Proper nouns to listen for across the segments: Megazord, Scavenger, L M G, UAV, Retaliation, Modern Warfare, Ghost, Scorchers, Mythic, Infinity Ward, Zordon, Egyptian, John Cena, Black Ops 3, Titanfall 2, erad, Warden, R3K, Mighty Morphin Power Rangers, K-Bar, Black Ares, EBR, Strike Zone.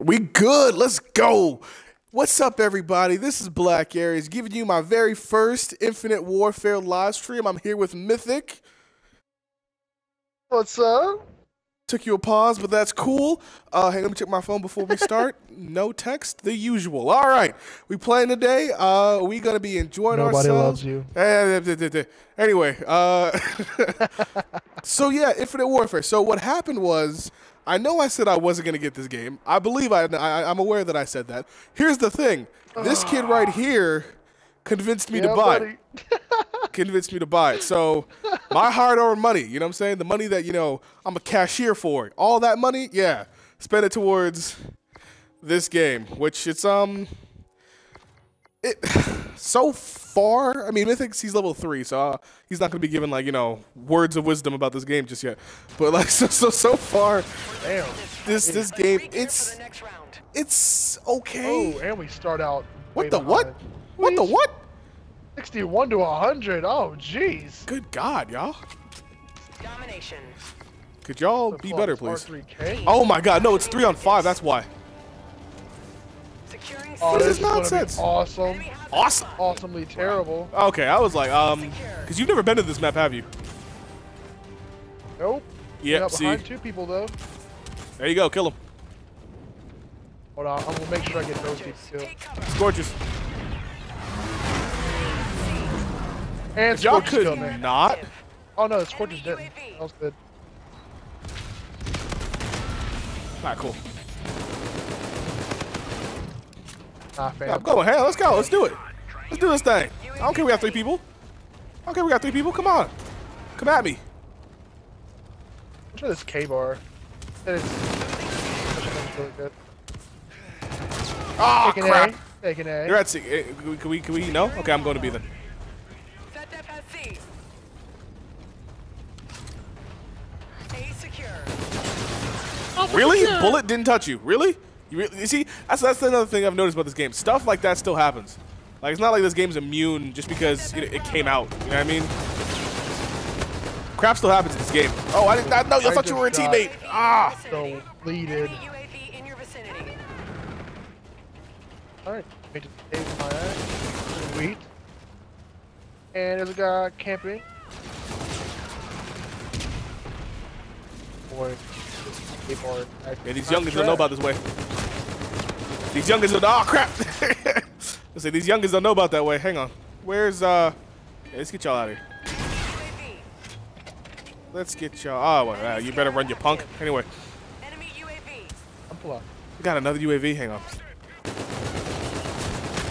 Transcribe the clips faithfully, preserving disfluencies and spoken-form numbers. We good. Let's go. What's up, everybody? This is Black Ares giving you my very first Infinite Warfare live stream. I'm here with Mythic. What's up? Took you a pause, but that's cool. Uh, hey, let me check my phone before we start. No text, the usual. All right, we playing today. Uh, we gonna be enjoying Nobody ourselves. Nobody loves you. Anyway, uh, so yeah, Infinite Warfare. So what happened was, I know I said I wasn't going to get this game. I believe I, I, I'm aware that I said that. Here's the thing. This kid right here convinced me yeah, to buy buddy. it. Convinced me to buy it. So my hard-earned money, you know what I'm saying? The money that, you know, I'm a cashier for. All that money, yeah, spend it towards this game, which it's, um, it so far, I mean, I think he's level three, so uh, he's not going to be given, like, you know, words of wisdom about this game just yet. But, like, so, so, so far, Damn. this this game, it's, it's okay. Oh, and we start out. What the what? What the what? sixty-one to one hundred. Oh, jeez. Good God, y'all. Domination. Could y'all be better, please? R three K. Oh, my God. No, it's three on five. That's why. Oh, this, this is nonsense. Awesome. Awesome. Awesomely terrible. Okay, I was like, um, because you've never been to this map, have you? Nope. Yep, yeah, see. Behind two people, though. There you go. Kill them. Hold on. I'm going to make sure I get those people killed. Scorchers. And y'all could not. Oh, no, the Scorchers didn't. That was good. Alright, cool. Nah, yeah, I'm going. Hey, let's go. Let's do it. Let's do this thing. I don't care. We got three people. I don't care. We got three people. Come on. Come at me. I'm sure this K-Bar. That is. Really good. Ah, oh, crap. A. Take an A. You're at C. Can we? Can we? No. Okay, I'm going to be then. Really? Bullet didn't touch you. Really? You, really, you see, that's, that's another thing I've noticed about this game. Stuff like that still happens. Like, it's not like this game's immune just because it, it came out. You know what I mean? Crap still happens in this game. Oh, I did not know. I thought you were a teammate. Ah. So deleted. All right. Sweet. And there's a guy camping. Boy. Yeah, these youngins don't know about this way. These youngins don't know. Oh, crap. Let's see, these youngins don't know about that way. Hang on. Where's, uh... Yeah, let's get y'all out of here. Let's get y'all... Oh, well, uh, you better run, you punk. Anyway. Enemy U A V. I'm pull up. We got another U A V. Hang on.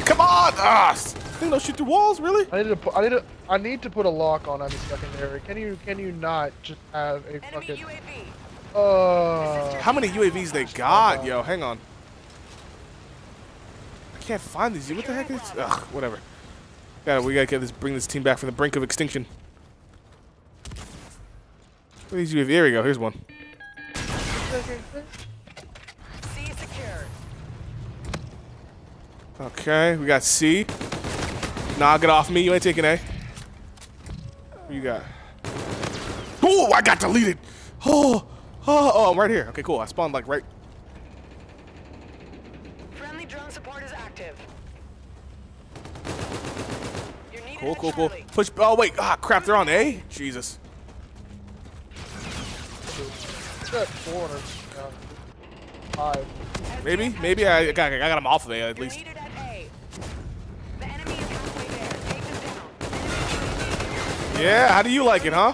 Come on! Ah! They don't shoot through walls, really? I need to put, I need to, I need to put a lock on on the secondary. Can you, can you not just have a fucking... U A V. Uh... How many U A Vs they got, yo? Hang on. I can't find these. What the heck is? Ugh, whatever. Got we gotta get this. Bring this team back from the brink of extinction. Where these U A V? Here we go. Here's one. C secure. Okay, we got C. Nah, get off me. You ain't taking A. What you got? Oh, I got deleted. Oh, oh, oh, I'm right here. Okay, cool. I spawned like right. Cool, cool, cool. Push. Oh, wait. Ah, crap. They're on A? Jesus. Maybe. Maybe I got, I got him off of A at least. Yeah, how do you like it, huh?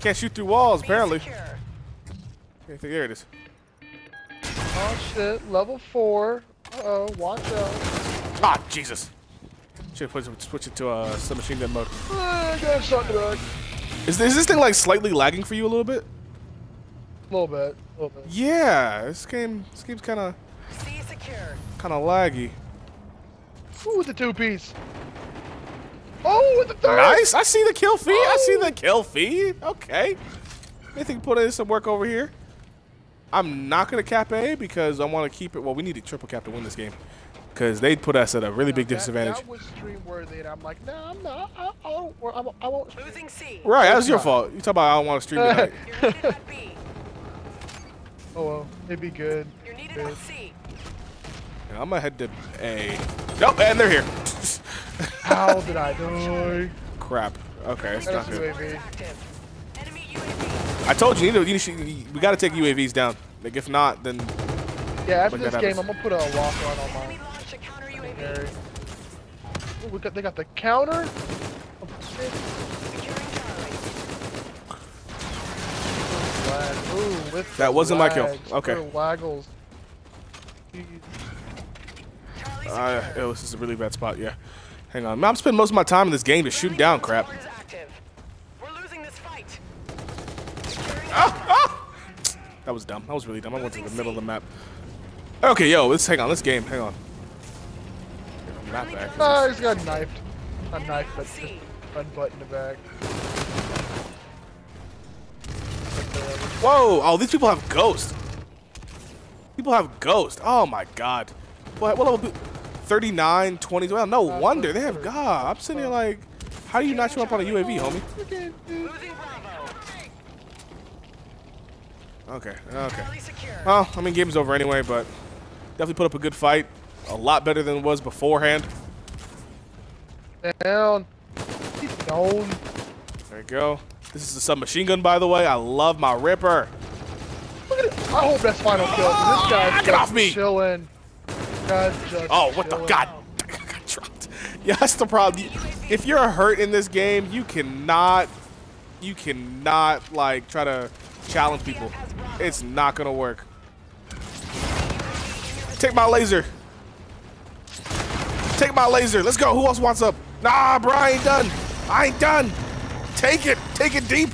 Can't shoot through walls, apparently. Okay, there it is. Oh, shit. Level four. Uh-oh. Watch out. Ah, Jesus. Should switch it to uh, some machine gun mode. Is this, is this thing like slightly lagging for you a little bit? A little bit. A little bit. Yeah, this game. This game's kind of kind of laggy. Ooh, with the two piece. Oh, with the third. Nice. I see the kill feed. Oh. I see the kill feed. Okay. Anything put in some work over here. I'm not gonna cap A because I want to keep it. Well, we need a triple cap to win this game. Because they put us at a really no, big that, disadvantage. That was stream worthy, and I'm like, no, nah, I'm not. I, I, don't, I, won't, I won't. Losing C. Right, that was your fault. You talk about I don't want to stream tonight. You're needed at B. Oh well, it'd be good. You're needed at C. I'm gonna head to A. Nope, and they're here. How did I die? Crap. Okay, it's not good. I told you, you, know, you, should, you we gotta take U A Vs down. Like, if not, then. Yeah, after this game, I'm gonna put a lock on on mine. Ooh, we got, they got the counter. Oh, shit. Ooh, that wasn't my kill. Okay. Waggles. Uh, oh, this is a really bad spot. Yeah. Hang on. I'm spending most of my time in this game to shoot down crap. Ah, ah! That was dumb. That was really dumb. I went to the middle of the map. Okay, yo, let's hang on. Let's game. Hang on. Not back. Oh, he's got knifed. Not knifed, but just unbuttoned the back. Whoa! Oh, these people have Ghost. People have Ghost. Oh my God. What? What level? thirty-nine, twenty. Well, no wonder they have God. I'm sitting here like, how do you not show up on a U A V, homie? Okay. Okay. Well, I mean, game's over anyway, but definitely put up a good fight. A lot better than it was beforehand. Down. He's down. There you go. This is a submachine gun, by the way. I love my Ripper. Look at it. I hope that's final kill. Oh, this guy's get just off me. Chilling. Guy's just oh, what chilling. The God? I got dropped. Yeah, that's the problem. If you're hurt in this game, you cannot, you cannot like try to challenge people. It's not gonna work. Take my laser. Take my laser. Let's go. Who else wants up? Nah, bro, I ain't done. I ain't done. Take it! Take it deep!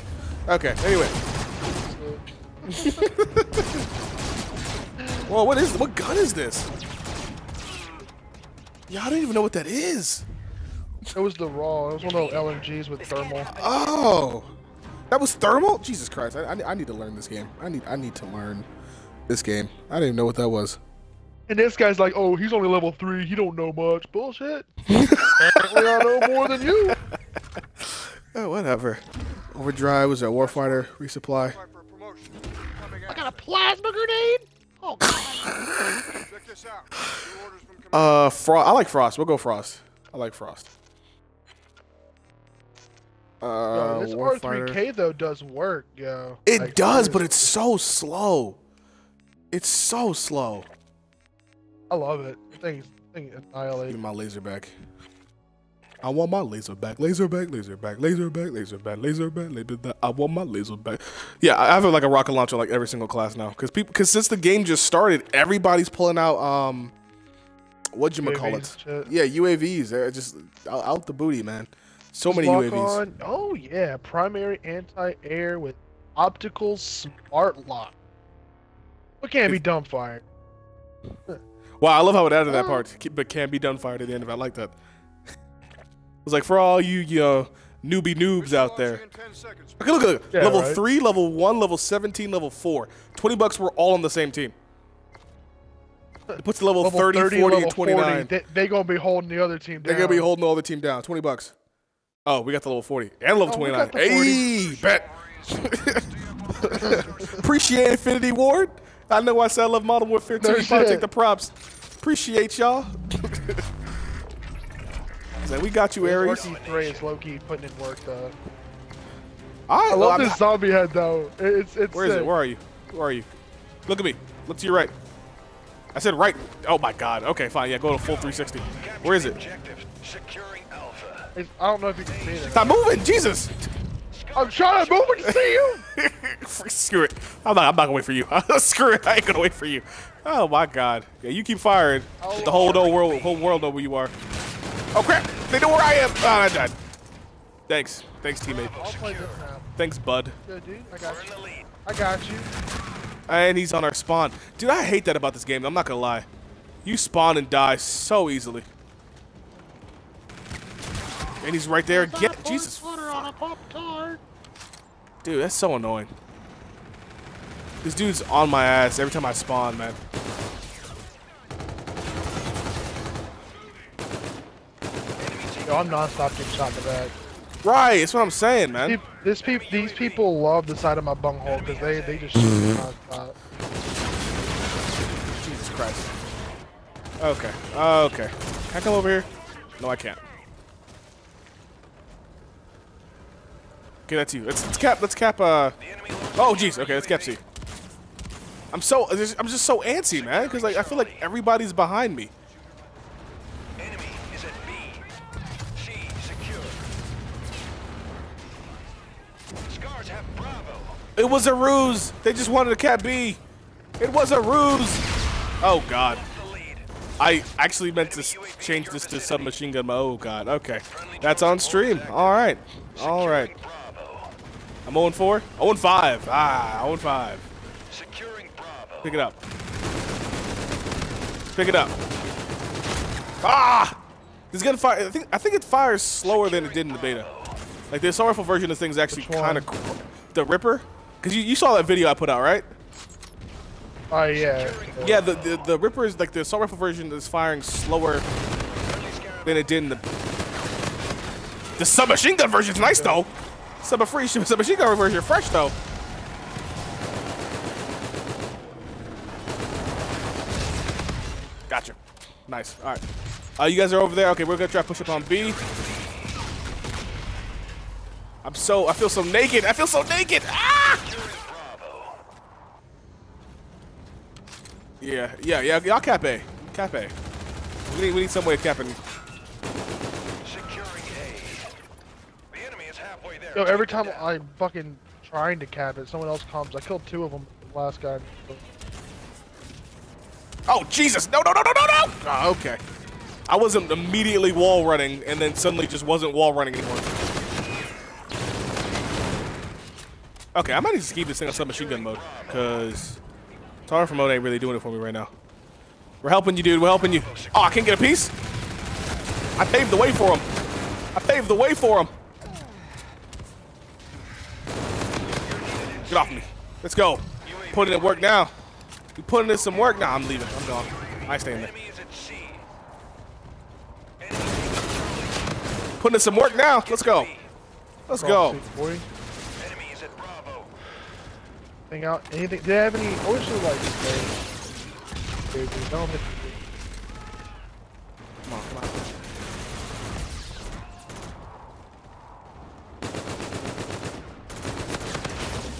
Okay, anyway. Whoa, what is what gun is this? Yeah, I don't even know what that is. It was the raw. It was one of those L M Gs with thermal. Oh! That was thermal? Jesus Christ. I, I I need to learn this game. I need I need to learn this game. I didn't even know what that was. And this guy's like, oh, he's only level three, he don't know much. Bullshit. Apparently I know more than you. Oh, whatever. Overdrive was a warfighter resupply. I got a plasma grenade. Oh God. Check this out. Uh, Frost. I like Frost. We'll go Frost. I like Frost. Uh, yo, this warfighter. R three K though does work, yo. It like, does, seriously. But it's so slow. It's so slow. I love it. Thing, thing annihilate. Give me my laser back. I want my laser back, laser back, laser back, laser back, laser back, laser back, laser back. I want my laser back. Yeah, I have like a rocket launcher like every single class now, cause people, cause since the game just started, everybody's pulling out um, what you call it? Yeah, U A Vs. They're just out the booty, man. So many U A Vs. On. Oh yeah, primary anti-air with optical smart lock. What can't be dumb fired? Wow, I love how it added that part, but can be dumb fired at the end of it. I like that. It was like, for all you, you know, newbie noobs out there. Okay, look at yeah, level right? three, level one, level seventeen, level four. twenty bucks were all on the same team. It puts level, level thirty, forty, and twenty-nine. They're they going to be holding the other team down. They're going to be holding the other team down. twenty bucks. Oh, we got the level forty and level oh, twenty-nine. Hey, bet. Appreciate Infinity Ward. I know I said I love Modern Warfare two. No, you probably take the props. Appreciate y'all. Like, we got you, Ares. R C three is low-key putting in work, though. I, I love I'm, this zombie head, though. It's, it's where sick. Is it? Where are you? Where are you? Look at me. Look to your right. I said right. Oh, my God. Okay, fine. Yeah, go to full three sixty. Where is it? It's, I don't know if you can see it. Stop moving. Jesus. I'm trying to move and see you. Screw it. I'm not, I'm not going to wait for you. Screw it. I ain't going to wait for you. Oh, my God. Yeah, you keep firing. Oh, the whole, whole, world, whole world know where you are. Oh crap! They know where I am! Ah, oh, I died. Thanks. Thanks, teammate. I'll play this now. Thanks, bud. Yo, dude, I got you. I got you. And he's on our spawn. Dude, I hate that about this game. I'm not gonna lie. You spawn and die so easily. And he's right there again. Jesus. On a pop tart. Dude, that's so annoying. This dude's on my ass every time I spawn, man. Yo, I'm non-stop getting shot in the back. Right, that's what I'm saying, man. This pe these people love the side of my bunghole because they, they just shoot non-stop. Jesus Christ. Okay. Okay. Can I come over here? No, I can't. Okay, that's you. Let's, let's cap. Let's cap. Uh. Oh, jeez. Okay, let's cap C. I'm so. I'm just so antsy, man. Because like I feel like everybody's behind me. Enemy is at B. C secure. Scars have Bravo. It was a ruse. They just wanted to cap B. It was a ruse. Oh God. I actually meant to change this to submachine gun. Oh God. Okay, that's on stream. All right. All right. I'm oh and four. oh and five. Ah, oh and five. Pick it up. Pick it up. Ah! This gun fire. I think. I think it fires slower than it did in the beta. Like the sorrowful version of things actually kind of cool. The Ripper. Cause you you saw that video I put out, right? Oh uh, yeah. Yeah, the, the the Ripper is like the assault rifle version is firing slower than it did in the the submachine gun version is nice though. Sub free submachine gun version fresh though. Gotcha. Nice. All right. Uh, you guys are over there. Okay, we're gonna try to push up on B. I'm so I feel so naked. I feel so naked. Ah! Yeah, yeah, yeah, y'all cap A. Cap A. We need, we need some way of capping. Yo, every time I'm fucking trying to cap it, someone else comes. I killed two of them the last guy. Oh, Jesus! No, no, no, no, no, no! Oh, okay. I wasn't immediately wall running, and then suddenly just wasn't wall running anymore. Okay, I might need to keep this thing on submachine gun mode, because... Sorrowful mode ain't really doing it for me right now. We're helping you, dude. We're helping you. Oh, I can't get a piece? I paved the way for him. I paved the way for him. Get off me. Let's go. Putting in work now. We putting in some work now. I'm leaving. I'm gone. I stay in there. Putting in some work now. Let's go. Let's go. Thing out anything? Do they have any oyster lights? Dude, dude, don't hit me. Come on, come on.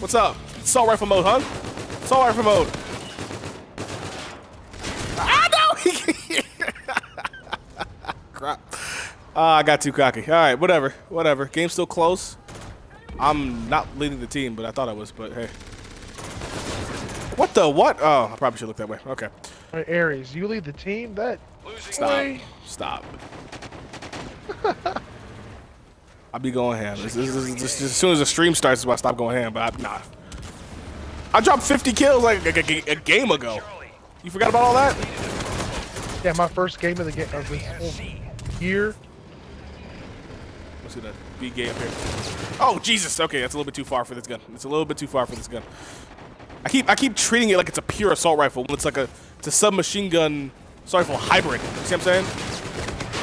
What's up? Assault rifle mode, huh? Assault rifle mode. Ah no! Crap. Uh, I got too cocky. All right, whatever, whatever. Game's still close. I'm not leading the team, but I thought I was. But hey. What the what? Oh, I probably should look that way. Okay. Right, Ares, you lead the team? That. Stop. Way. Stop. I'll be going ham. This, this, this, this, as soon as the stream starts, is why I stop going ham, but I, nah. I dropped fifty kills like a, a, a game ago. You forgot about all that? Yeah, my first game of the game of this whole year. Let's see that B game here. Oh, Jesus. Okay, that's a little bit too far for this gun. It's a little bit too far for this gun. I keep I keep treating it like it's a pure assault rifle when it's like a it's a submachine gun assault rifle hybrid. You see what I'm saying?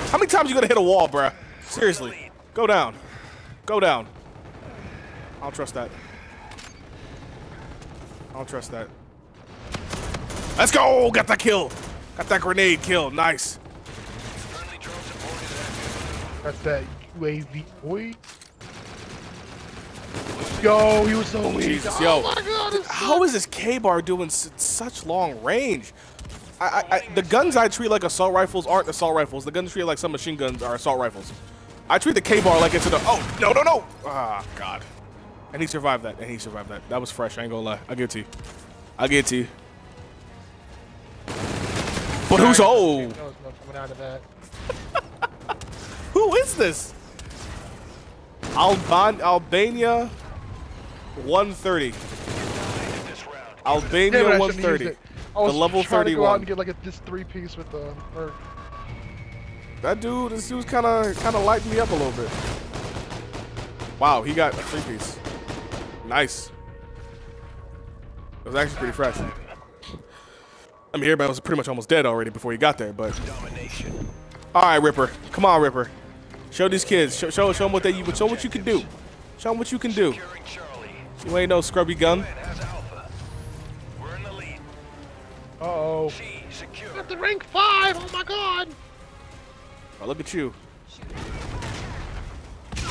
How many times you gonna hit a wall, bruh? Seriously. Go down. Go down. I don't trust that. I don't trust that. Let's go! Got that kill! Got that grenade kill. Nice. Got that U A V boy. Yo, he was so oh, weak. Jesus, yo. Oh my God, so how is this K-Bar doing s such long range? I, I, I, the guns I treat like assault rifles aren't assault rifles. The guns I treat like some machine guns are assault rifles. I treat the K-Bar like it's a... Oh, no, no, no. Ah, oh, God. And he survived that. And he survived that. That was fresh. I ain't gonna lie. I'll give it to you. I'll give it to you. But who's old? Who is this? Alban Albania... one thirty. Albania yeah, one thirty. The level thirty-one. To go out and get like a, this three-piece with the. Or... That dude, this dude's kind of kind of lighting me up a little bit. Wow, he got a three-piece. Nice. It was actually pretty fresh. I mean, everybody was pretty much almost dead already before he got there, but. Domination. All right, Ripper. Come on, Ripper. Show these kids. Show show, show them what they. Show what you can do. Show them what you can do. You ain't no scrubby gun. Uh oh. got the rank five. Oh my god. Oh, look at you. They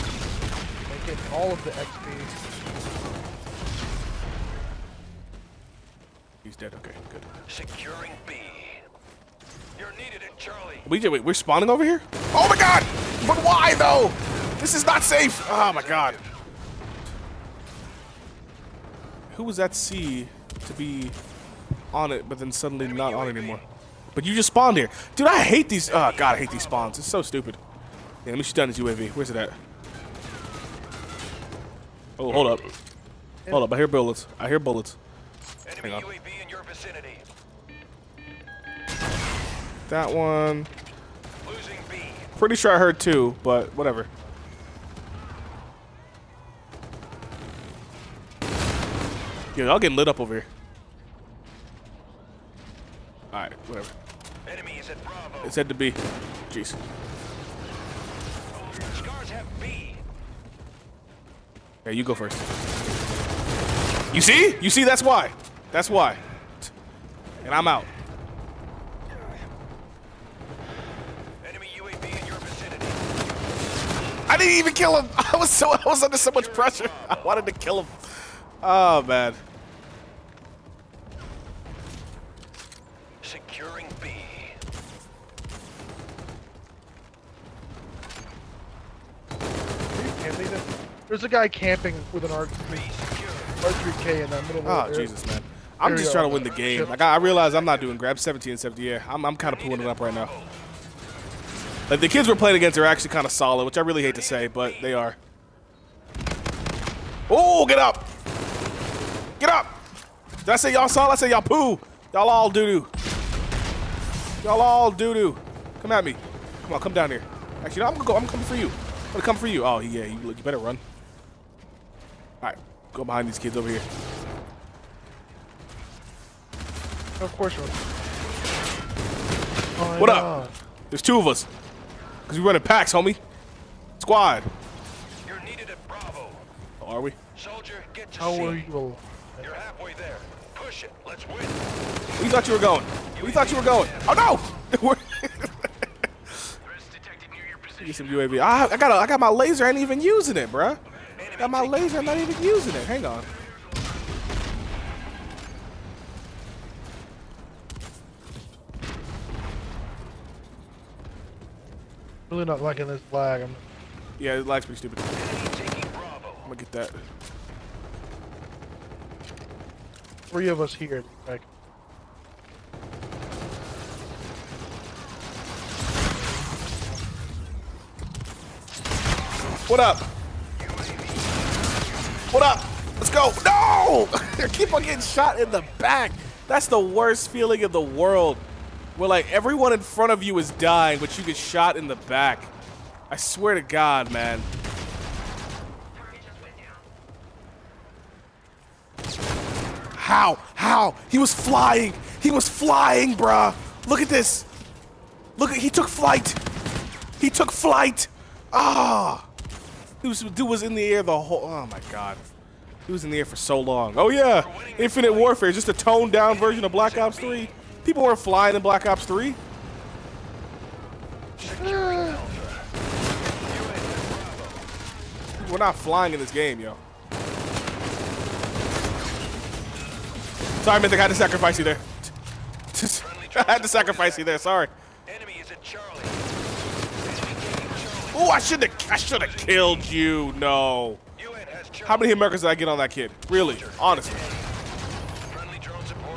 get all of the X P. He's dead. Okay, good. Securing B. You're needed at Charlie. Wait, wait, we're spawning over here? Oh my god! But why though? This is not safe. Oh my god. Who was at C to be on it, but then suddenly not on anymore? But you just spawned here. Dude, I hate these. Oh god, I hate these spawns. It's so stupid. Yeah, let me shoot down this U A V. Where's it at? Oh, hold up. Hold up, I hear bullets. I hear bullets. Hang on. U A V in your vicinity. That one. Losing B. Pretty sure I heard two, but whatever. Dude, I'll get lit up over here. Alright, whatever. Enemy is at Bravo. It's head to B. Jeez. Scars have B. Yeah, you go first. You see? You see, that's why. That's why. And I'm out. Enemy U A V in your vicinity. I didn't even kill him. I was so I was under so much pressure. I wanted to kill him. Oh man. Securing B. There's a guy camping with an R three K in the middle of the area. Oh Jesus, man. I'm there just trying to win the game. Like I, I realize I'm not doing grab seventeen seventy. Yeah, I'm, I'm kind of pulling it up right now. Like the kids we're playing against are actually kind of solid, which I really hate to say, but they are. Oh, get up! Get up! Did I say y'all solid? I said y'all poo. Y'all all doo-doo. Y'all all doo-doo. Come at me. Come on, come down here. Actually, no, I'm gonna go. I'm coming for you. I'm gonna come for you. Oh yeah, you, you better run. All right, go behind these kids over here. Of course. Oh, what up? God. There's two of us. Cause we running packs, homie. Squad. You're needed at Bravo. Oh, are we? Soldier, get to How C. Are you? You're halfway there. Push it. Let's win. We thought you were going. We U A V thought you were going. Oh no! Get some U A V. I, I got. A, I got my laser. I ain't even using it, bruh. I got my laser. I'm not even using it. Hang on. Really not liking this lag. I'm... Yeah, this lag's pretty stupid. I'm gonna get that. Three of us here. Like. What up? What up? Let's go. No! I keep on getting shot in the back. That's the worst feeling in the world. Where like everyone in front of you is dying, but you get shot in the back. I swear to God, man. How? How? He was flying. He was flying, bruh. Look at this. Look at, he took flight. He took flight. Ah. Dude was, dude was in the air the whole, oh my God. He was in the air for so long. Oh yeah, Infinite Warfare, just a toned down version of Black Ops three. People weren't flying in Black Ops three. Uh, we're not flying in this game, yo. Sorry, Mythic, I had to sacrifice you there. I had to sacrifice you there, sorry. Oh, I should have I should have killed you, no. How many Americans did I get on that kid? Really, honestly.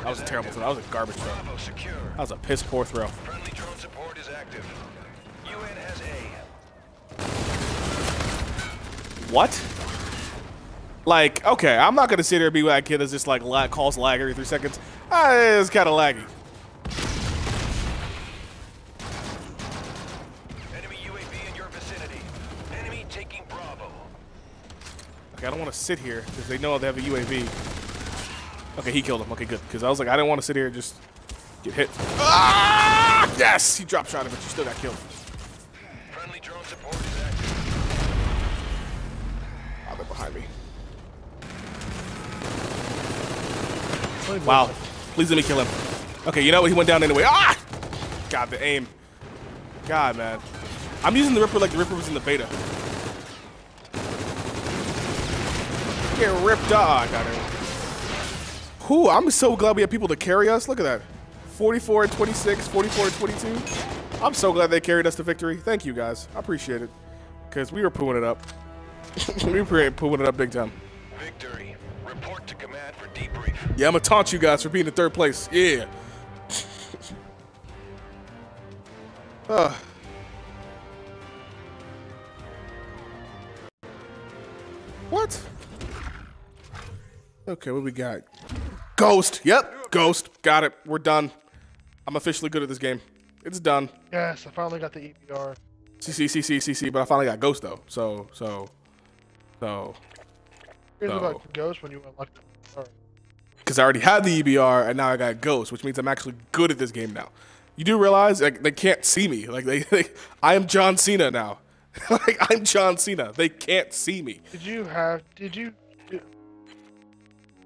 That was a terrible throw. That was a garbage throw. That was a piss poor throw. Friendly drone support is active. U N has A. What? Like, okay, I'm not gonna sit here and be that kid that's just like lag, calls lag every three seconds. Ah, it was kind of laggy. Enemy U A V in your vicinity. Enemy taking Bravo. Okay, I don't want to sit here because they know they have a U A V. Okay, he killed him. Okay, good. Because I was like, I didn't want to sit here and just get hit. Ah! Yes! He dropped shot him, but you still got killed. Friendly drone support is active. Oh, they're behind me. Wow. Please let me kill him. Okay, you know what? He went down anyway. Ah! God, the aim. God, man. I'm using the Ripper like the Ripper was in the beta. Get ripped off. Oh, I got it. Ooh, I'm so glad we have people to carry us. Look at that. forty-four and twenty-six, forty-four and twenty-two. I'm so glad they carried us to victory. Thank you, guys. I appreciate it. Because we were pooing it up. We were pooing it up big time. Victory. Report to command for debrief. Yeah, I'm going to taunt you guys for being in third place. Yeah. uh. What? Okay, what we got? Ghost. Yep, Ghost. Got it. We're done. I'm officially good at this game. It's done. Yes, I finally got the E B R. C C C C C C, but I finally got Ghost though. So so so. Here's so. About Ghost when you unlock the E B R. Because I already had the E B R and now I got Ghost, which means I'm actually good at this game now. You do realize like they can't see me. Like they, they I am John Cena now. Like I'm John Cena. They can't see me. Did you have? Did you?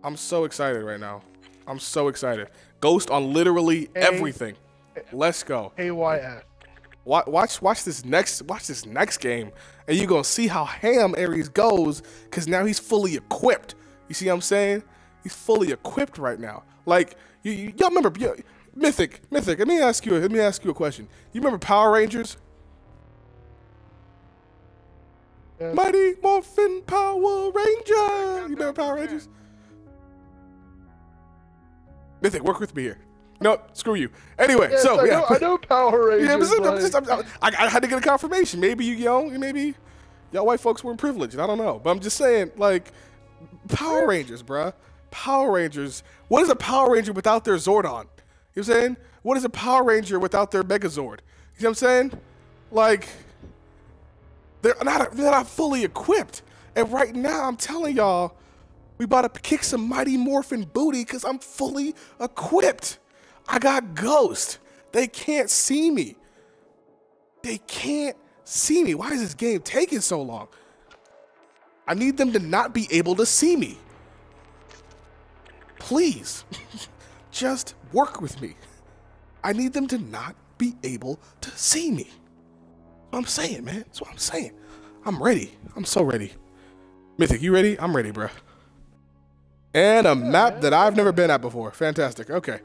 I'm so excited right now. I'm so excited. Ghost on literally A everything. Let's go. A Y F. Watch, watch this next, watch this next game, and you're gonna see how ham Ares goes. Cause now he's fully equipped. You see what I'm saying? He's fully equipped right now. Like you, you y'all remember you, Mythic, Mythic. Let me ask you. Let me ask you a question. You remember Power Rangers? Yeah. Mighty Morphin Power Ranger. You remember Power Rangers? Mythic, work with me here. No, screw you. Anyway, yes, so I yeah, know, I know Power Rangers. Yeah, but I'm just, I'm, I'm, I, I had to get a confirmation. Maybe you, you know, maybe y'all white folks weren't privileged. I don't know, but I'm just saying, like Power Rangers, bruh. Power Rangers. What is a Power Ranger without their Zordon? You know what I'm saying? What is a Power Ranger without their Megazord? You know what I'm saying? Like they're not they're not fully equipped. And right now, I'm telling y'all, we about to kick some Mighty Morphin booty because I'm fully equipped. I got Ghost. They can't see me. They can't see me. Why is this game taking so long? I need them to not be able to see me. Please, just work with me. I need them to not be able to see me. That's what I'm saying, man. That's what I'm saying. I'm ready. I'm so ready. Mythic, you ready? I'm ready, bro. And a map that I've never been at before. Fantastic. Okay.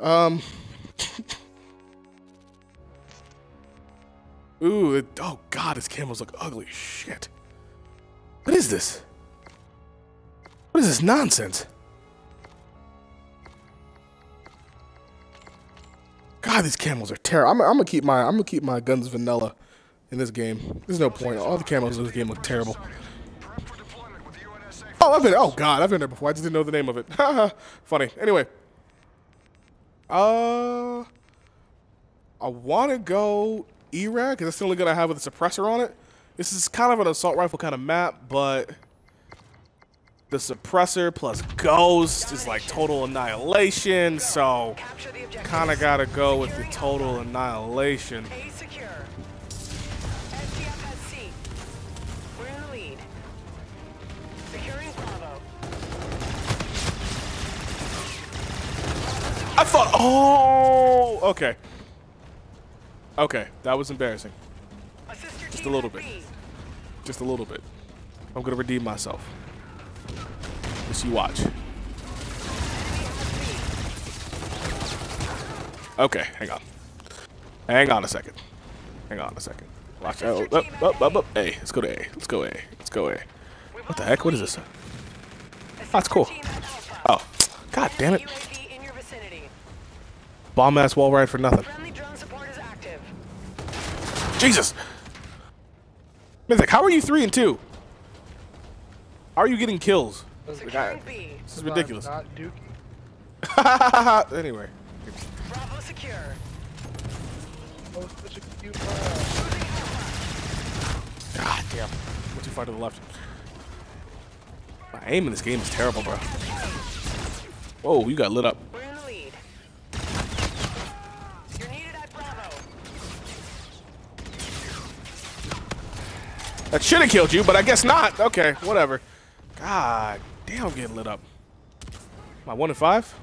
Um. Ooh. It, oh God, his camos look ugly. Shit. What is this? What is this nonsense? God, these camos are terrible. I'm, I'm gonna keep my. I'm gonna keep my guns vanilla in this game. There's no point. All the camos in this game look terrible. Oh, I've been. Oh God, I've been there before. I just didn't know the name of it. Haha. Funny. Anyway. Uh, I want to go E rad because that's the only gun I have with a suppressor on it. This is kind of an assault rifle kind of map, but the suppressor plus Ghost is like total annihilation, so kind of got to go with the total annihilation. I thought, oh, okay. Okay, that was embarrassing. Just a little bit. Just a little bit. I'm going to redeem myself. Just you watch. Okay, hang on. Hang on a second. Hang on a second. Watch out. Oh, up, up, up, up. A. Let's go to A. Let's go A. Let's go A. What the heck? What is this? Oh, that's cool. Oh, God damn it. Bomb ass wall ride for nothing. Jesus! Mythic, how are you three and two? How are you getting kills? Guy, this is ridiculous. Anyway. Bravo secure. God damn. We're too far to the left. My aim in this game is terrible, bro. Whoa, you got lit up. That should have killed you, but I guess not. Okay, whatever. God damn, I'm getting lit up. Am I one and five?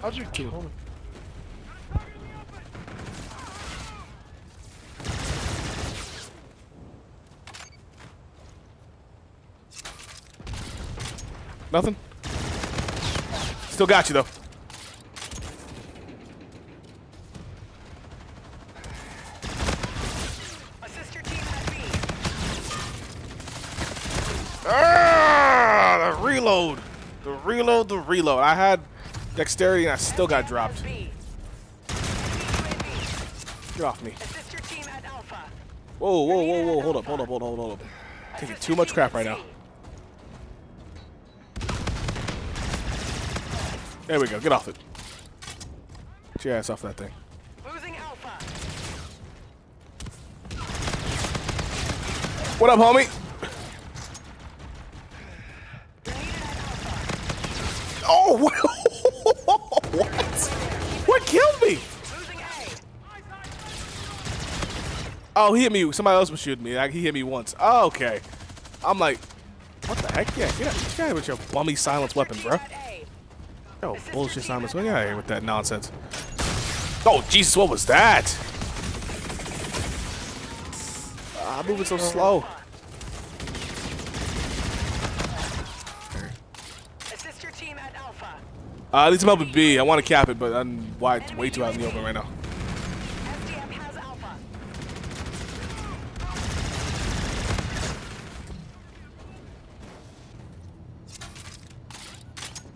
How'd you kill me? Nothing? Still got you, though. Assist your team at B. Ah, the reload. The reload, the reload. I had dexterity and I still got dropped. Get off me. Whoa, whoa, whoa, whoa. Hold up, hold up, hold up, hold up. Taking too much crap right now. There we go. Get off it. Get your ass off that thing. Losing alpha. What up, homie? Oh, what? What? What killed me? Oh, he hit me. Somebody else was shooting me. He hit me once. Oh, okay. I'm like, what the heck? Yeah, get out, get out with your bummy silence weapon, bro. Oh, bullshit, Simon. So yeah, here with that nonsense. Oh, Jesus, what was that? Ah, I'm moving so slow. Assist your team at Alpha. Uh, I need some help with B. I want to cap it, but I'm wide, way too out in the open right now. S D M has Alpha.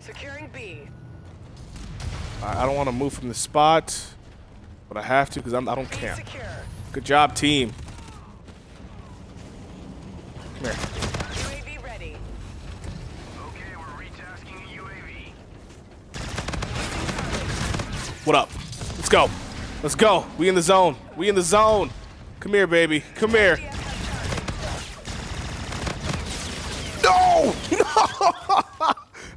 Securing B. I don't want to move from the spot, but I have to because I don't camp. Good job, team. Come here. U A V ready. Okay, we're retasking a U A V. What up? Let's go. Let's go. We in the zone. We in the zone. Come here, baby. Come here. No! No!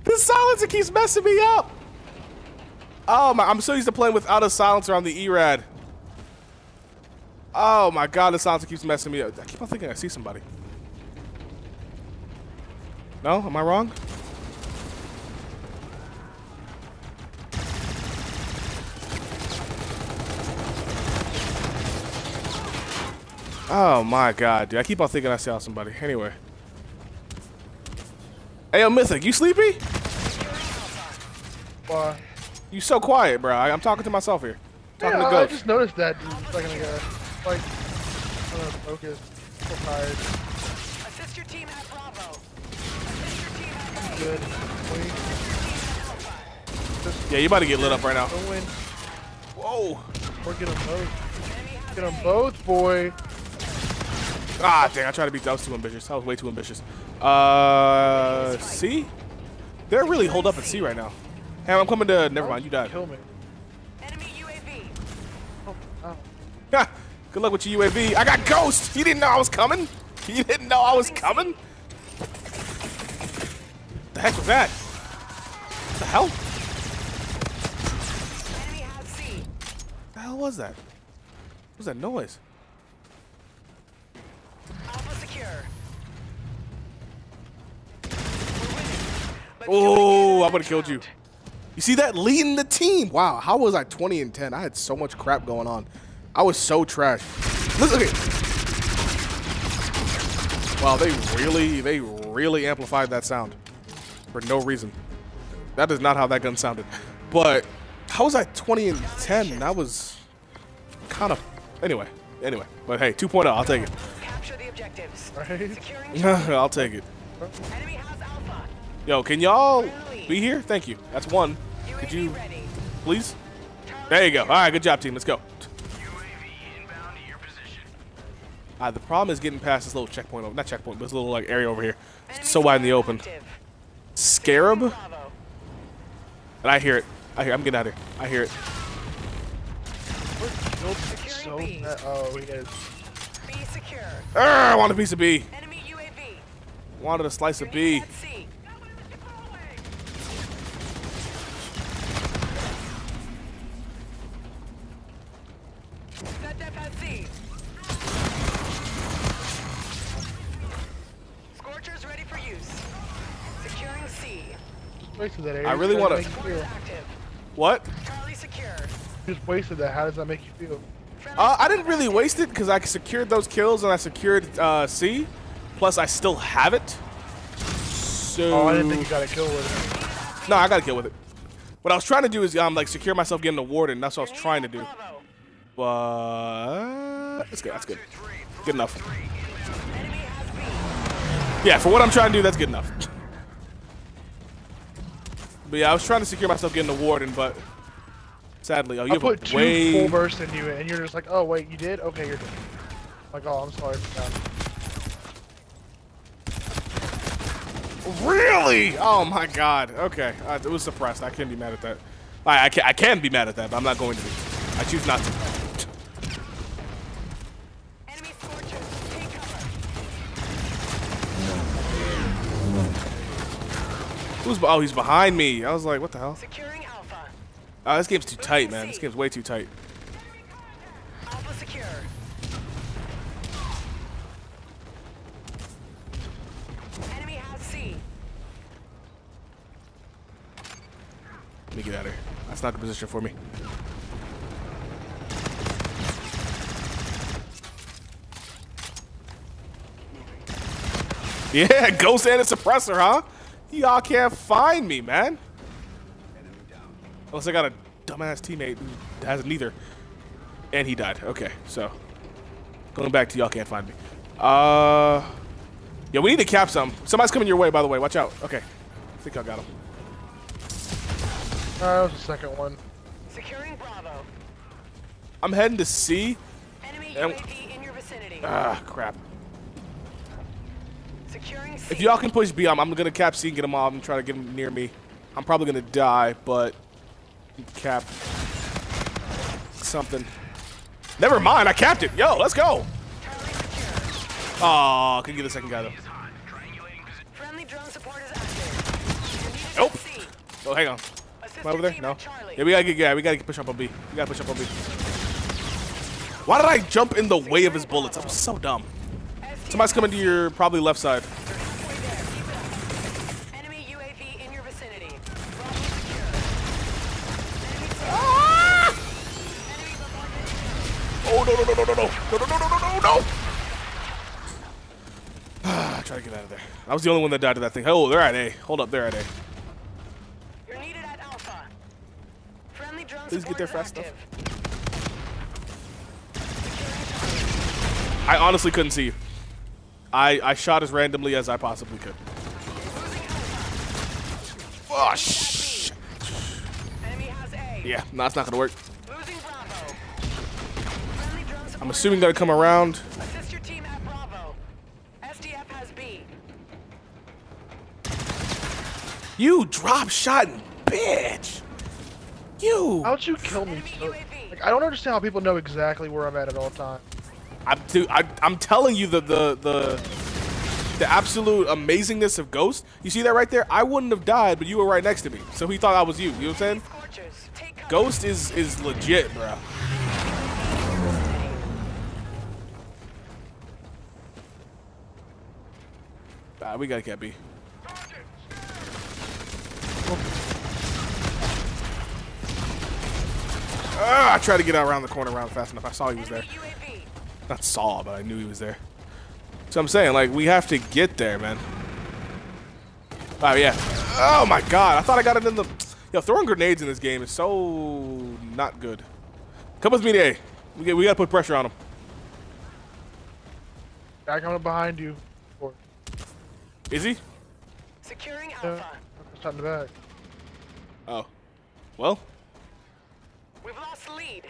This silencer keeps messing me up. Oh my, I'm so used to playing without a silencer on the E rad. Oh my god, the silencer keeps messing me up. I keep on thinking I see somebody. No? Am I wrong? Oh my god, dude. I keep on thinking I saw somebody. Anyway. Hey, yo, Mythic, you sleepy? Why? You so quiet, bro. I, I'm talking to myself here. Talking yeah, to Ghost. I just noticed that dude, a second ago. Like, I'm not focused. I'm so tired. Assist your team at Bravo. Assist your team at A. Good. Please. Yeah, you about to get lit up right now. Whoa. Or get them both. Get them both, boy. Ah, dang. I tried to beat that. I was too ambitious. I was way too ambitious. Uh, C? They're really holed up at C right now. Hey, I'm coming to. Never mind, you died. Kill me. Enemy U A V. Oh, oh. Ha! Good luck with your U A V. I got Ghost. He didn't know I was coming. He didn't know I was coming. What the heck was that? What the hell? Enemy has C. What the hell was that? What was that noise? Alpha secure. Oh, I would have killed you. You see that? Leading the team. Wow, how was I twenty and ten? I had so much crap going on. I was so trash. Listen, okay. Wow, they really, they really amplified that sound for no reason. That is not how that gun sounded. But how was I twenty and ten? That was kind of, anyway, anyway. But hey, two point oh, I'll take it. Capture the objectives. Right? I'll take it. Enemy has Alpha. Yo, can y'all be here? Thank you. That's one. Could you please? There you go. All right, good job, team. Let's go. U A V inbound to your position. Uh, the problem is getting past this little checkpoint. Over, not checkpoint, but this little like area over here. It's so wide in the open. Scarab? And I hear it. I hear. I'm getting out of here. I hear it. So oh, he is. Be secure. Arr, I want a piece of B. Enemy U A V. Wanted a slice of B. Scorchers ready for use. Securing C. Wasted that area. I really want to. What? Charlie secure. Just wasted that. How does that make you feel? Uh, I didn't really waste it because I secured those kills and I secured uh, C. Plus, I still have it. So. Oh, I didn't think you got a kill with it. No, I got a kill with it. What I was trying to do is um like secure myself getting the Warden. That's what I was trying to do. But that's good. That's good. Good enough. Yeah, for what I'm trying to do, that's good enough. But yeah, I was trying to secure myself getting the Warden, but sadly, oh, you I have put a two way... full bursts in you, and you're just like, oh wait, you did? Okay, you're dead. Like, oh, I'm sorry for that. Really? Oh my God. Okay, uh, it was suppressed. I can't be mad at that. I I can, I can be mad at that, but I'm not going to be. I choose not to. Who's oh, he's behind me. I was like, what the hell? Securing Alpha. Oh, this game's too tight, man. This game's way too tight. Alpha secure. Enemy has C. Let me get out of here. That's not the position for me. Yeah, Ghost and a suppressor, huh? Y'all can't find me, man. Unless I got a dumbass teammate who has neither. And he died. Okay, so. Going back to y'all can't find me. Uh, yeah, we need to cap some. Somebody's coming your way, by the way. Watch out. Okay. I think I got him. Alright, that was the second one. Securing Bravo. I'm heading to C. Enemy U A V in your vicinity. Ah, crap. If y'all can push B, I'm, I'm gonna cap C and get them off and try to get them near me. I'm probably gonna die, but cap something. Never mind, I capped it. Yo, let's go. Aw, oh, couldn't get the second guy though. Nope. Oh, hang on. Am I over there? No. Yeah, we gotta get yeah, we gotta push up on B. We gotta push up on B. Why did I jump in the way of his bullets? I'm so dumb. Somebody's coming to your probably left side. Enemy U A V in your vicinity. Ah! Oh no no no no no no no no no no no! Ah, try to get out of there. I was the only one that died to that thing. Oh, they're at A. Hold up, they're at A. You're needed at Alpha. Friendly drone support. Please get there fast enough. I honestly couldn't see you. I, I shot as randomly as I possibly could. Oh, shit. Yeah, no, it's not gonna work. I'm assuming they're gonna come around. You drop shot, bitch. You. How'd you kill me? Like, I don't understand how people know exactly where I'm at at all times. I'm, dude, I, I'm telling you the, the the the absolute amazingness of Ghost. You see that right there? I wouldn't have died, but you were right next to me, so he thought I was you. You know what I'm saying? Ghost is is legit, bro. Ah, we gotta get B. Ah, I tried to get out around the corner around fast enough. I saw he was there. Not saw, but I knew he was there. So I'm saying, like, we have to get there, man. Oh yeah. Oh my God! I thought I got it in the. Yo, throwing grenades in this game is so not good. Come with me, to A. We get, we gotta put pressure on him. Guy coming behind you. Is he? Securing Alpha. It's on the back. Oh. Well. We've lost the lead.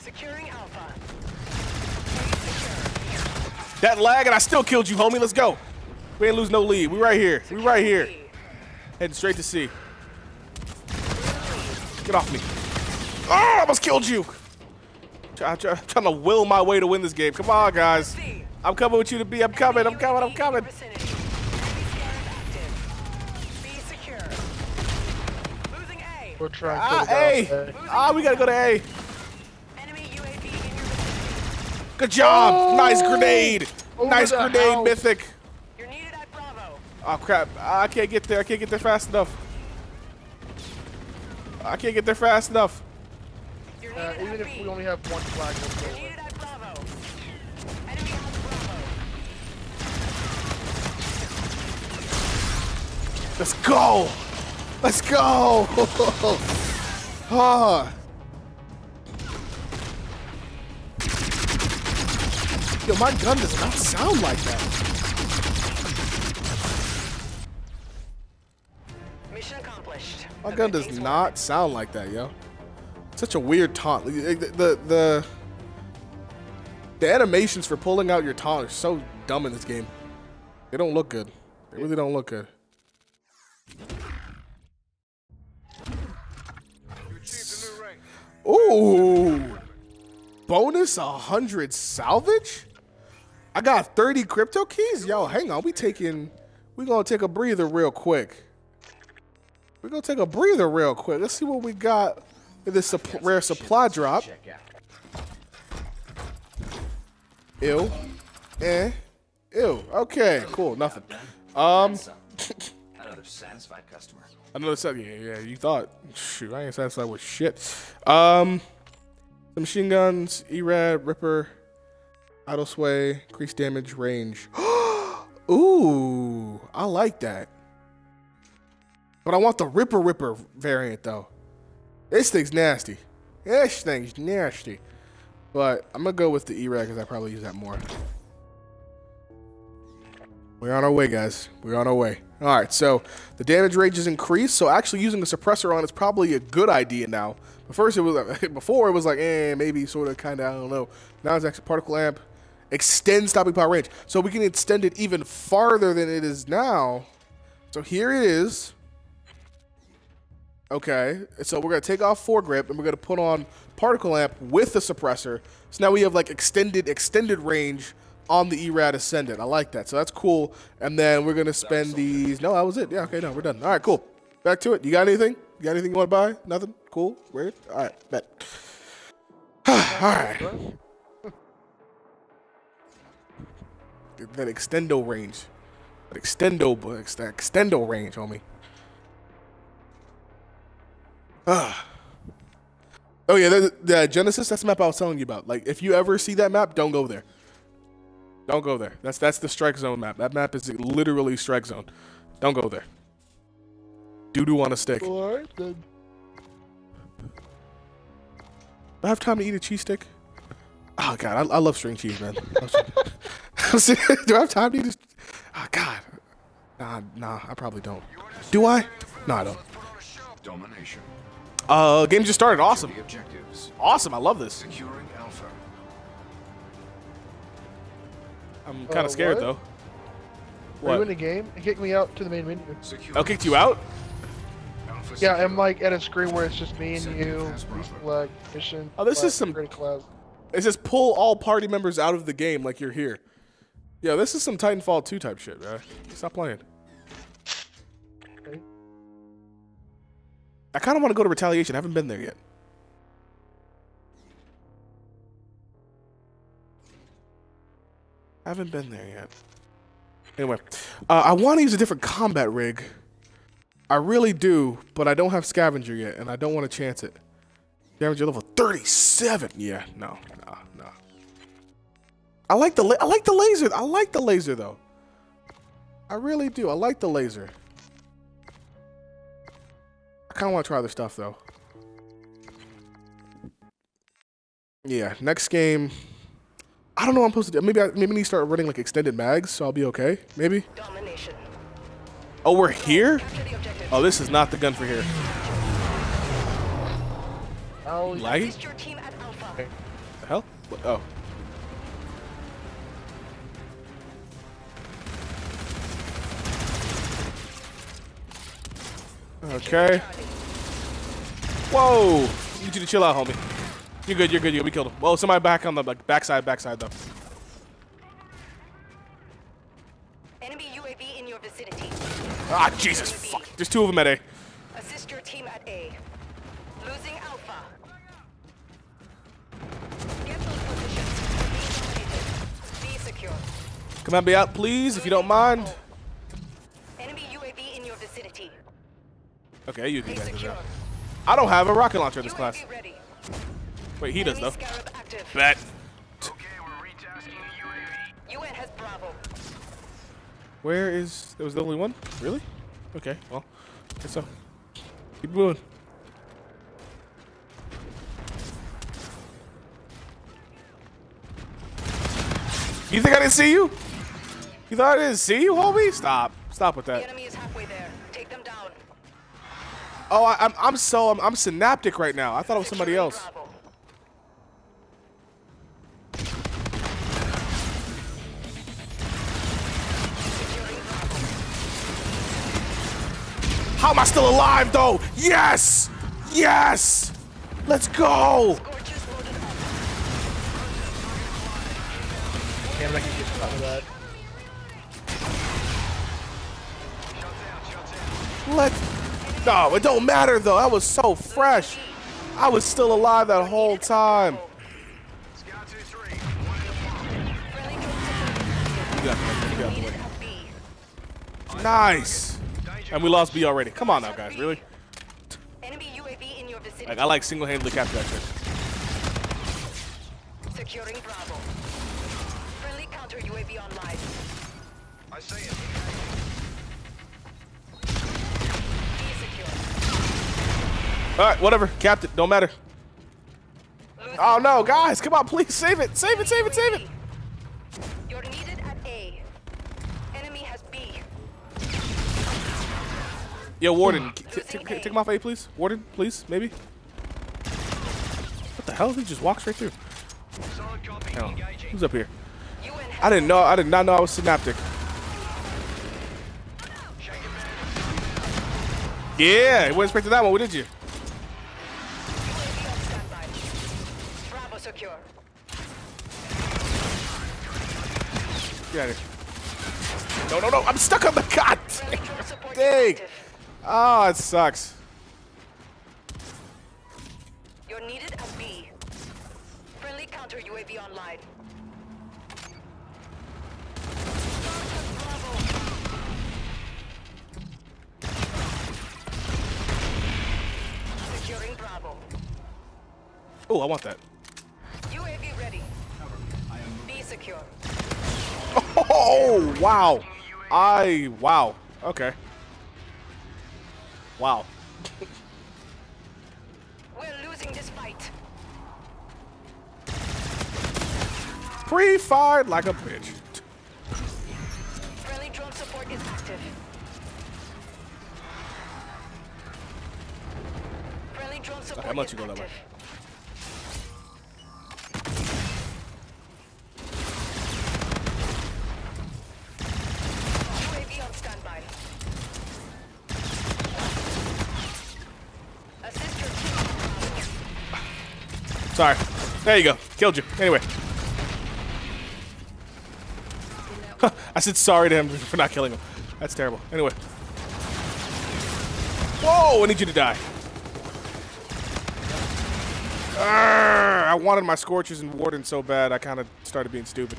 Securing Alpha. Secure. That lag and I still killed you, homie. Let's go. We ain't lose no lead. We right here. Secure we right here. C. Heading straight to C. Get off me. Oh, I almost killed you. Try, try, trying to will my way to win this game. Come on, guys. I'm coming with you to B. I'm coming. I'm coming. I'm coming. We're trying ah, to A. Ah, oh, we got to go to A. Good job! Oh, nice grenade! Nice grenade, house. Mythic! You're needed at Bravo. Oh crap, I can't get there, I can't get there fast enough. I can't get there fast enough. You're uh, even if B. we only have one flag, we'll You're needed at Bravo. Enemy has Bravo. Let's go! Let's go! Ah. Yo, my gun does not sound like that. Mission accomplished. My gun does not sound like that, yo. Such a weird taunt. The the the, the animations for pulling out your taunt are so dumb in this game. They don't look good. They really don't look good. Ooh, bonus one hundred salvage. I got thirty crypto keys. Yo, hang on. We taking, we gonna take a breather real quick. We're gonna take a breather real quick. Let's see what we got in this supp rare supply drop. Ew, eh, ew. Okay, cool. Nothing. Um, another satisfied customer. Another second. Yeah, yeah, you thought. Shoot, I ain't satisfied with shit. Um, the machine guns, E rad, Ripper, idle sway, increased damage, range. Ooh, I like that. But I want the Ripper Ripper variant though. This thing's nasty. This thing's nasty. But I'm gonna go with the E rad because I probably use that more. We're on our way, guys. We're on our way. All right, so the damage range is increased. So actually using the suppressor on is probably a good idea now. But first it was like, before it was like, eh, maybe sort of, kind of, I don't know. Now it's actually particle amp, extend stopping power range. So we can extend it even farther than it is now. So here it is. Okay, so we're gonna take off foregrip and we're gonna put on particle amp with the suppressor. So now we have like extended, extended range on the E rad Ascendant. I like that. So that's cool. And then we're going to spend these. No, that was it. Yeah, okay, no, we're done. All right, cool. Back to it. You got anything? You got anything you want to buy? Nothing? Cool? Weird? All right, bet. All right. That extendo range. That extendo, that extendo range, homie. Ah. Oh, yeah, the, the Genesis, that's the map I was telling you about. Like, if you ever see that map, don't go there. Don't go there. That's that's the Strike Zone map. That map is literally Strike Zone. Don't go there. Doo-doo on a stick. All right, then. Do I have time to eat a cheese stick? Oh, God. I, I love string cheese, man. Do I have time to eat a... Oh, God. Nah, nah. I probably don't. Do I? No, I don't. Domination. Uh, game just started. Awesome. Awesome. I love this. Securing Alpha. I'm kind of uh, scared, what? though. What? Are you in the game? It kicked me out to the main menu. Security. Oh, kicked you out? Yeah, I'm like at a screen where it's just me and you. Flag, mission, oh, this flag, is some... It says pull all party members out of the game like you're here. Yeah, this is some Titanfall two type shit, man. Stop playing. Okay. I kind of want to go to Retaliation. I haven't been there yet. I haven't been there yet. Anyway, uh, I want to use a different combat rig. I really do, but I don't have Scavenger yet, and I don't want to chance it. Scavenger level thirty-seven. Yeah, no, no, no. I like the la I like the laser. I like the laser though. I really do. I like the laser. I kind of want to try other stuff though. Yeah, next game. I don't know what I'm supposed to do. Maybe I, maybe I need to start running like extended mags, so I'll be okay. Maybe. Domination. Oh, we're here? Oh, this is not the gun for here. Oh, like? What the hell? What? Oh. Okay. Whoa! You need you to chill out, homie. You're good, you're good, you're good. We killed him. Whoa, somebody back on the like, backside, backside, though. Enemy U A V in your vicinity. Ah, Jesus, U A V. Fuck. There's two of them at A. Assist your team at A. Losing Alpha. Get those positions. Be secure. Come help me out, please, if you don't mind. Enemy U A V in your vicinity. Okay, you do that. I don't have a rocket launcher in this class. Ready. Wait, he does though. Bet. Okay, we're retasking the U A V. U N has Bravo. Where is? That was the only one? Really? Okay, well, guess so. Keep moving. You think I didn't see you? You thought I didn't see you, homie? Stop. Stop with that. The enemy is halfway there. Take them down. Oh, I, I'm I'm so I'm, I'm synaptic right now. I thought it was somebody else. How am I still alive though? Yes! Yes! Let's go! Damn, I can get out of that. Let's... No, it don't matter though. That was so fresh. I was still alive that whole time. You got the, you got the way. Nice! And we lost B already. Come on now, guys. Really? Enemy U A V in your vicinity. Like, I like single-handedly capture that shit. Securing Bravo. Friendly counter U A V online. I say it. All right, whatever. Capped it. Don't matter. Oh no, guys! Come on, please save it. Save it. Save it. Save it. You're needed at A. Enemy has B. Yo, Warden, take him off A, please. Warden, please, maybe. What the hell? He just walks right through. Hell, who's up here? I didn't know. I did not know I was synaptic. Yeah, you weren't expecting that one, did you? Bravo secure. Get out of here. No, no, no! I'm stuck on the god. Dang. Oh, it sucks. You're needed at B. Friendly counter U A V online. Bravo. Securing Bravo. Oh, I want that. U A V ready. B secure. Oh, wow. I, wow. Okay. Wow. We're losing this fight. Pre-fired like a bitch. Friendly drone support is active. Friendly drone support okay, I'm let you go that way. Sorry. There you go. Killed you. Anyway. I said sorry to him for not killing him. That's terrible. Anyway. Whoa! I need you to die. Arrgh, I wanted my Scorchers and Warden so bad, I kind of started being stupid.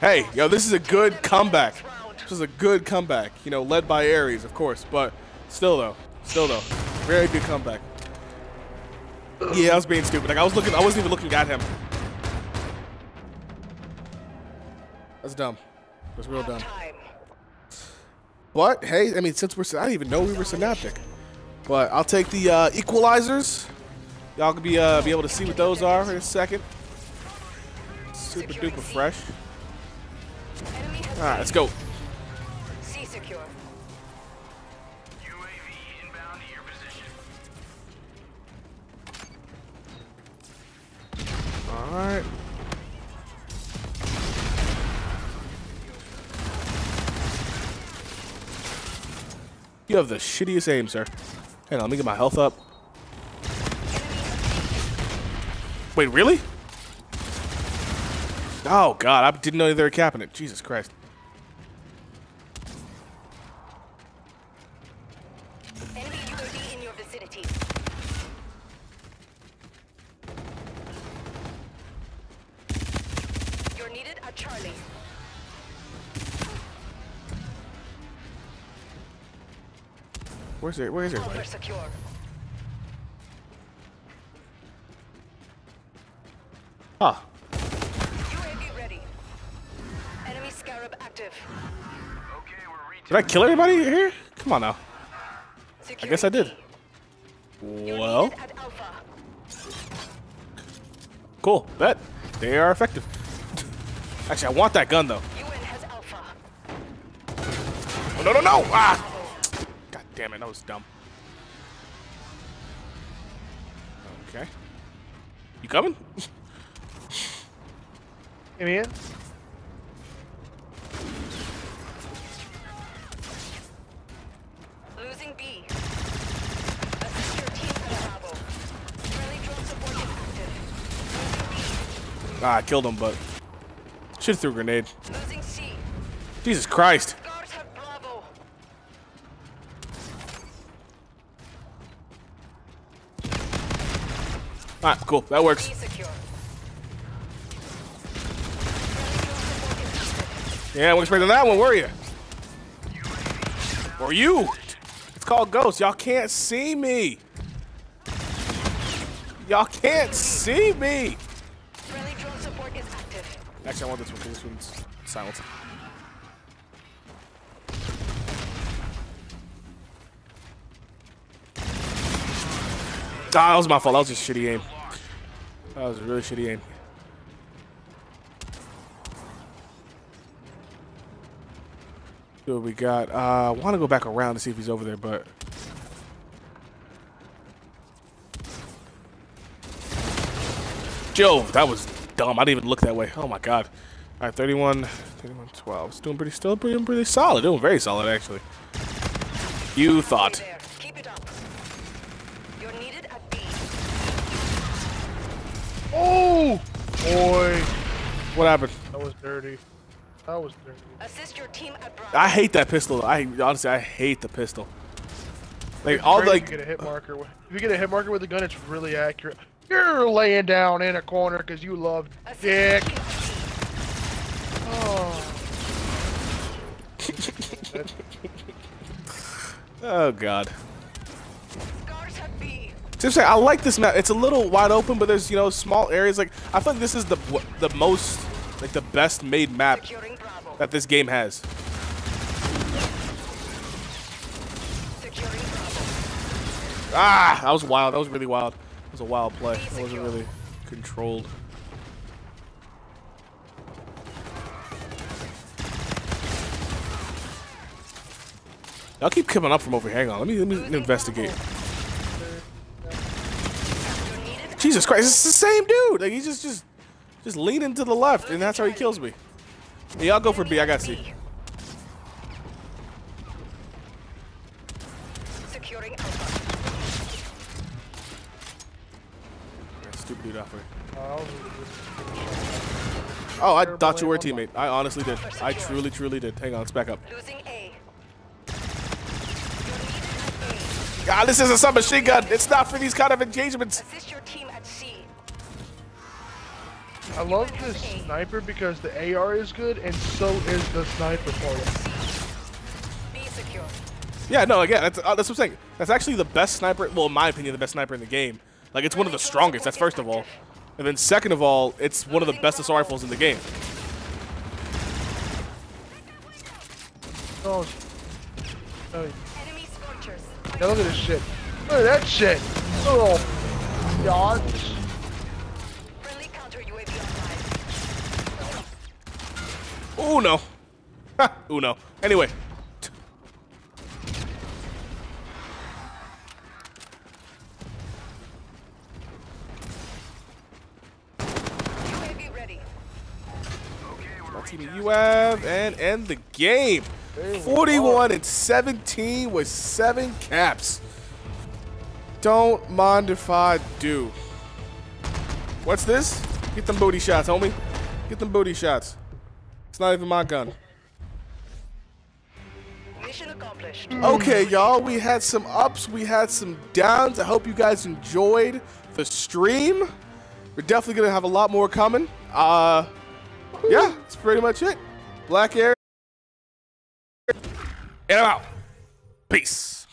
Hey, yo, this is a good comeback. This is a good comeback. You know, led by Ares, of course. But still, though. Still, though. Very good comeback. Yeah, I was being stupid. Like I was looking, I wasn't even looking at him. That's dumb. That's real dumb. But hey, I mean, since we're, I didn't even know we were synaptic. But I'll take the uh, equalizers. Y'all can be uh, be able to see what those are in a second. Super duper fresh. All right, let's go. All right. You have the shittiest aim, sir. Hang on, let me get my health up. Wait, really? Oh, God, I didn't know they were capping it. Jesus Christ. Where's it? Where is it? Ah. U A V ready. Enemy scarab active. Okay, we're reaching. Did I kill everybody here? Come on now. I guess I did. Well. Cool. Bet. They are effective. Actually, I want that gun, though. Oh, no, no, no! Ah! God damn it, that was dumb. Okay. You coming? Give me in. Losing B. A secure team collabo. Friendly drone support is active. Losing B. Ah, I killed him, but should have threw a grenade. Losing C. Jesus Christ. Guards have Bravo. Alright, cool. That works. Yeah, I wasn't expecting that one, were you? Or you? It's called Ghost. Y'all can't see me. Y'all can't see me. Friendly drone support is active. Actually, I want this one because this one's silent. Ah, that was my fault. That was just shitty aim. That was a really shitty aim. What we got? Uh, I want to go back around to see if he's over there, but Joe, that was dumb. I didn't even look that way. Oh my god! All right, thirty-one, thirty-one, twelve. It's doing pretty, still pretty, pretty solid. Doing very solid, actually. You thought? Keep it up. You're needed at B. Oh boy! What happened? That was dirty. That was dirty. Assist your team at I hate that pistol. I honestly, I hate the pistol. Like all the, like, if you get a hit marker. With, if you get a hit marker with a gun, it's really accurate. You're laying down in a corner because you love dick. Oh. Oh god. Seriously, I like this map. It's a little wide open, but there's, you know, small areas. Like I feel like this is the the most. Like the best made map that this game has. Ah, that was wild. That was really wild. It was a wild play. It wasn't really controlled. I'll keep coming up from over here. Hang on. Let me, let me investigate. Jesus Christ, it's the same dude. Like he's just just. Just leaning to the left, and that's how he kills me. Yeah, I'll go for B. I got C. Securing Alpha. Stupid dude off here. Oh, I thought you were a teammate. I honestly did. I truly, truly did. Hang on, let's back up. God, this is a submachine gun. It's not for these kind of engagements. I love the sniper because the A R is good, and so is the sniper part. Yeah, no, again, that's, uh, that's what I'm saying. That's actually the best sniper, well, in my opinion, the best sniper in the game. Like, it's one of the strongest, that's first of all. And then second of all, it's one of the best assault rifles in the game. Oh, oh. Yeah, look at this shit. Look at that shit. Oh, dodge. Oh no. Ha, oh no. Anyway. U A V ready. Okay, we're U A V and end the game. forty-one and seventeen with seven caps. Don't mind if I do. What's this? Get them booty shots, homie. Get them booty shots. It's not even my gun. Mission accomplished. Okay, y'all, we had some ups, we had some downs. I hope you guys enjoyed the stream. We're definitely gonna have a lot more coming. Uh, yeah, that's pretty much it. Black Ares, and I'm out. Peace.